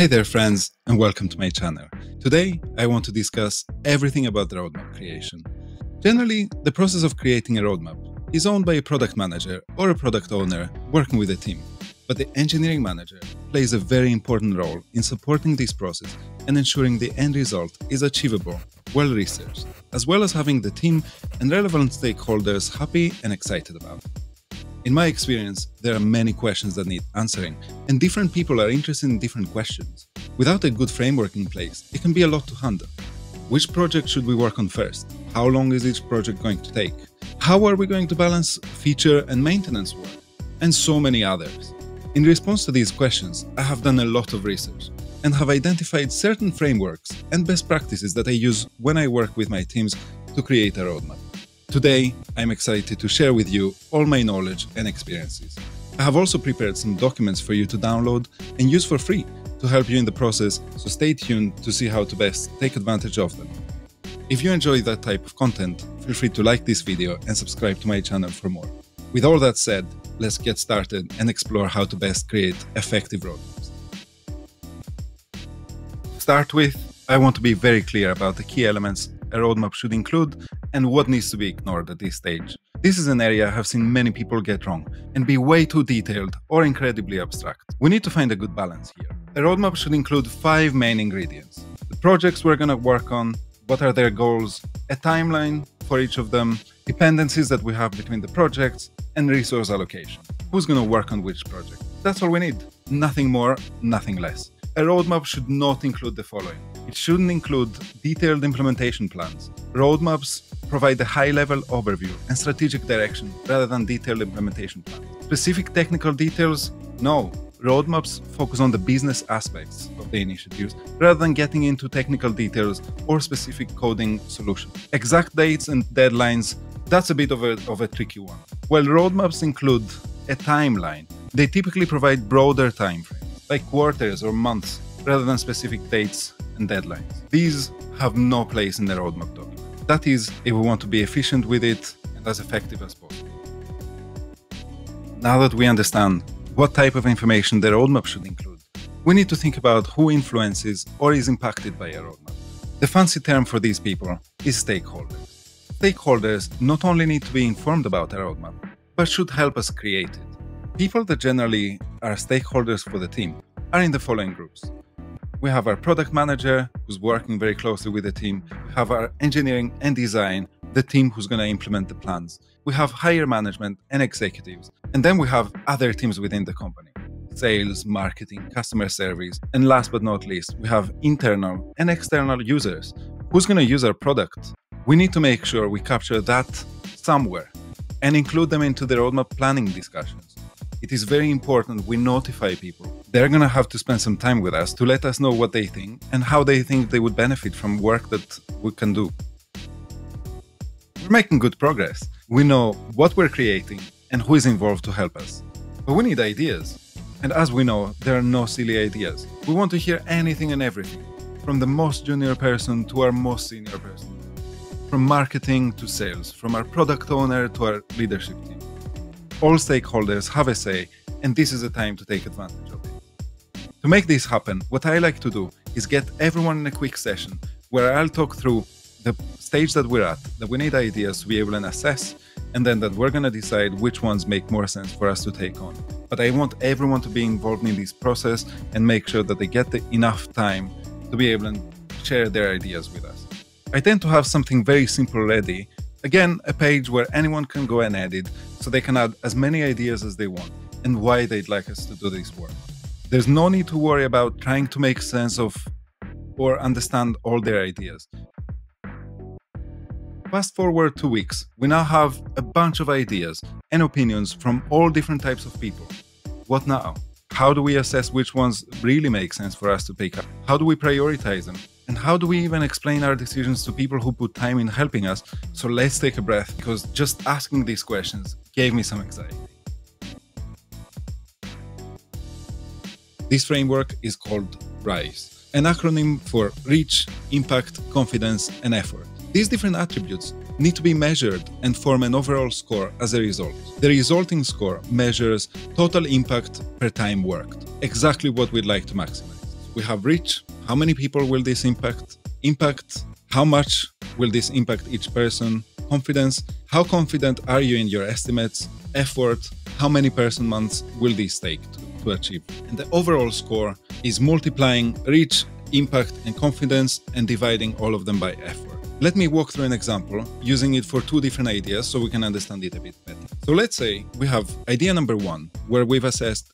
Hey there friends, and welcome to my channel. Today I want to discuss everything about roadmap creation. Generally, the process of creating a roadmap is owned by a product manager or a product owner working with a team. But the engineering manager plays a very important role in supporting this process and ensuring the end result is achievable, well researched, as well as having the team and relevant stakeholders happy and excited about it. In my experience, there are many questions that need answering, and different people are interested in different questions. Without a good framework in place, it can be a lot to handle. Which project should we work on first? How long is each project going to take? How are we going to balance feature and maintenance work? And so many others. In response to these questions, I have done a lot of research and have identified certain frameworks and best practices that I use when I work with my teams to create a roadmap. Today, I'm excited to share with you all my knowledge and experiences. I have also prepared some documents for you to download and use for free to help you in the process, so stay tuned to see how to best take advantage of them. If you enjoy that type of content, feel free to like this video and subscribe to my channel for more. With all that said, let's get started and explore how to best create effective roadmaps. To start with, I want to be very clear about the key elements a roadmap should include and what needs to be ignored at this stage. This is an area I have seen many people get wrong and be way too detailed or incredibly abstract. We need to find a good balance here. A roadmap should include 5 main ingredients: the projects we're going to work on, what are their goals, a timeline for each of them, dependencies that we have between the projects, and resource allocation. Who's going to work on which project? That's all we need. Nothing more, nothing less. A roadmap should not include the following. It shouldn't include detailed implementation plans. Roadmaps provide a high-level overview and strategic direction rather than detailed implementation plans. Specific technical details? No. Roadmaps focus on the business aspects of the initiatives rather than getting into technical details or specific coding solutions. Exact dates and deadlines? That's a bit of a tricky one. While roadmaps include a timeline, they typically provide broader timeframes, like quarters or months, rather than specific dates and deadlines. These have no place in the roadmap document. That is, if we want to be efficient with it and as effective as possible. Now that we understand what type of information the roadmap should include, we need to think about who influences or is impacted by a roadmap. The fancy term for these people is stakeholders. Stakeholders not only need to be informed about a roadmap, but should help us create it. People that generally are stakeholders for the team are in the following groups. We have our product manager, who's working very closely with the team. We have our engineering and design, the team who's going to implement the plans. We have higher management and executives. And then we have other teams within the company: sales, marketing, customer service. And last but not least, we have internal and external users. Who's going to use our product? We need to make sure we capture that somewhere and include them into the roadmap planning discussions. It is very important we notify people. They're going to have to spend some time with us to let us know what they think and how they think they would benefit from work that we can do. We're making good progress. We know what we're creating and who is involved to help us. But we need ideas. And as we know, there are no silly ideas. We want to hear anything and everything, from the most junior person to our most senior person, from marketing to sales, from our product owner to our leadership team. All stakeholders have a say, and this is the time to take advantage of it. To make this happen, what I like to do is get everyone in a quick session where I'll talk through the stage that we're at, that we need ideas to be able to assess, and then that we're going to decide which ones make more sense for us to take on. But I want everyone to be involved in this process and make sure that they get enough time to be able to share their ideas with us. I tend to have something very simple ready. Again, a page where anyone can go and edit, so they can add as many ideas as they want and why they'd like us to do this work. There's no need to worry about trying to make sense of or understand all their ideas. Fast forward 2 weeks, we now have a bunch of ideas and opinions from all different types of people. What now? How do we assess which ones really make sense for us to pick up? How do we prioritize them? And how do we even explain our decisions to people who put time in helping us? So let's take a breath, because just asking these questions gave me some anxiety. This framework is called RICE, an acronym for Reach, Impact, Confidence, and Effort. These different attributes need to be measured and form an overall score as a result. The resulting score measures total impact per time worked, exactly what we'd like to maximize. we have reached? How many people will this impact? How much will this impact each person? Confidence. How confident are you in your estimates? Effort. How many person months will this take to achieve? And the overall score is multiplying reach, impact, and confidence and dividing all of them by effort. Let me walk through an example using it for two different ideas so we can understand it a bit better. So let's say we have idea number one, where we've assessed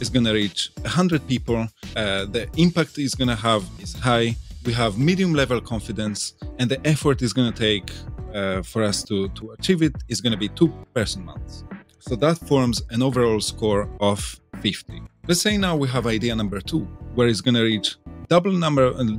is gonna reach 100 people. The impact is gonna have is high. We have medium level confidence, and the effort is gonna take for us to achieve it is gonna be 2 person months. So that forms an overall score of 50. Let's say now we have idea number two, where it's gonna reach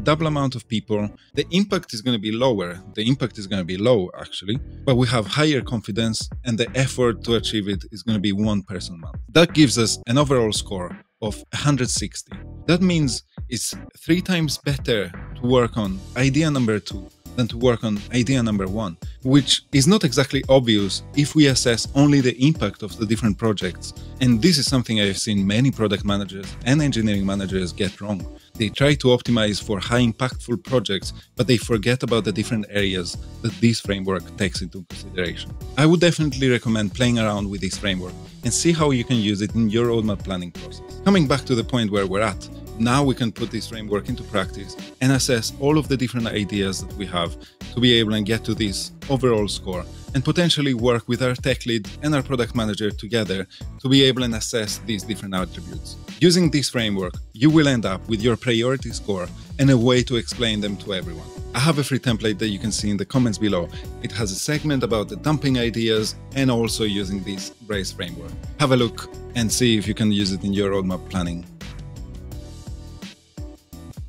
double amount of people. The impact is going to be lower. The impact is going to be low, actually, but we have higher confidence, and the effort to achieve it is going to be 1 person month. That gives us an overall score of 160. That means it's 3 times better to work on idea number 2 than to work on idea number 1, which is not exactly obvious if we assess only the impact of the different projects. And this is something I have seen many product managers and engineering managers get wrong. They try to optimize for high impactful projects, but they forget about the different areas that this framework takes into consideration. I would definitely recommend playing around with this framework and see how you can use it in your roadmap planning process. Coming back to the point where we're at, now we can put this framework into practice and assess all of the different ideas that we have to be able and get to this overall score, and potentially work with our tech lead and our product manager together to be able and assess these different attributes. Using this framework, you will end up with your priority score and a way to explain them to everyone. I have a free template that you can see in the comments below. It has a segment about the dumping ideas and also using this RICE framework. Have a look and see if you can use it in your roadmap planning.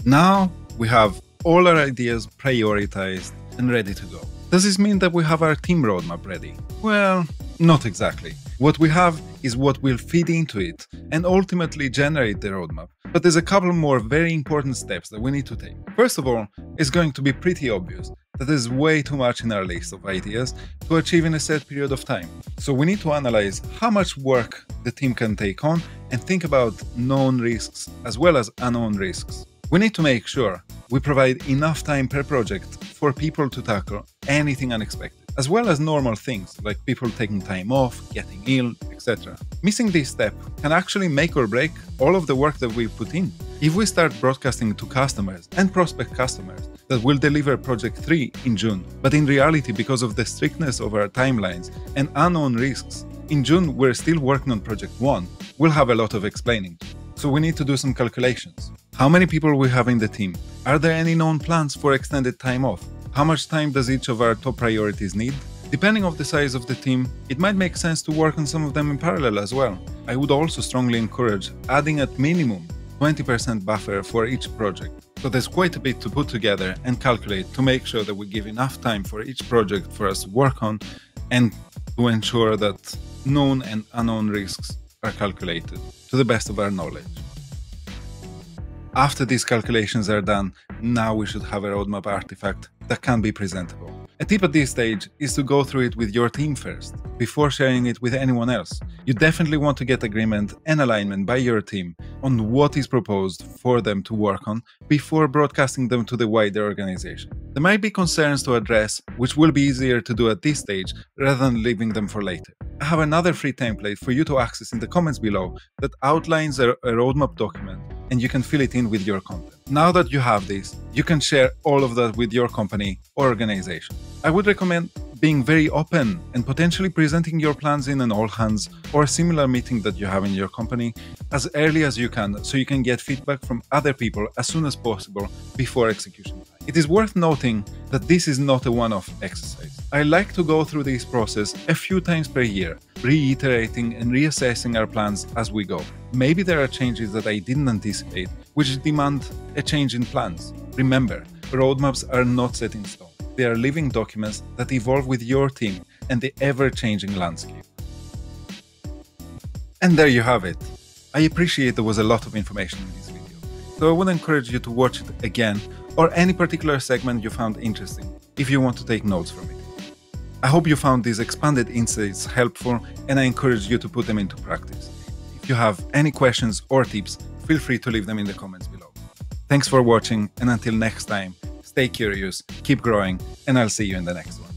Now we have all our ideas prioritized and ready to go. Does this mean that we have our team roadmap ready? Well, not exactly. What we have is what will feed into it and ultimately generate the roadmap. But there's a couple more very important steps that we need to take. First of all, it's going to be pretty obvious that there's way too much in our list of ideas to achieve in a set period of time. So we need to analyze how much work the team can take on and think about known risks as well as unknown risks. We need to make sure we provide enough time per project for people to tackle anything unexpected, as well as normal things like people taking time off, getting ill, etc. Missing this step can actually make or break all of the work that we put in. If we start broadcasting to customers and prospect customers that will deliver project 3 in June, but in reality, because of the strictness of our timelines and unknown risks, in June we're still working on project 1, we'll have a lot of explaining. So we need to do some calculations. How many people we have in the team? Are there any known plans for extended time off? How much time does each of our top priorities need? Depending on the size of the team, it might make sense to work on some of them in parallel as well. I would also strongly encourage adding at minimum 20% buffer for each project. So there's quite a bit to put together and calculate to make sure that we give enough time for each project for us to work on and to ensure that known and unknown risks are calculated to the best of our knowledge. After these calculations are done, now we should have a roadmap artifact that can be presentable. A tip at this stage is to go through it with your team first, before sharing it with anyone else. You definitely want to get agreement and alignment by your team on what is proposed for them to work on before broadcasting them to the wider organization. There might be concerns to address, which will be easier to do at this stage rather than leaving them for later. I have another free template for you to access in the comments below that outlines a roadmap document, and you can fill it in with your content. Now that you have this, you can share all of that with your company or organization. I would recommend being very open and potentially presenting your plans in an all-hands or a similar meeting that you have in your company as early as you can, so you can get feedback from other people as soon as possible before execution time. It is worth noting that this is not a one-off exercise. I like to go through this process a few times per year, reiterating and reassessing our plans as we go. Maybe there are changes that I didn't anticipate, which demand a change in plans. Remember, roadmaps are not set in stone. They are living documents that evolve with your team and the ever-changing landscape. And there you have it. I appreciate there was a lot of information in this video, so I would encourage you to watch it again or any particular segment you found interesting if you want to take notes from it. I hope you found these expanded insights helpful, and I encourage you to put them into practice. If you have any questions or tips, feel free to leave them in the comments below. Thanks for watching, and until next time, stay curious, keep growing, and I'll see you in the next one.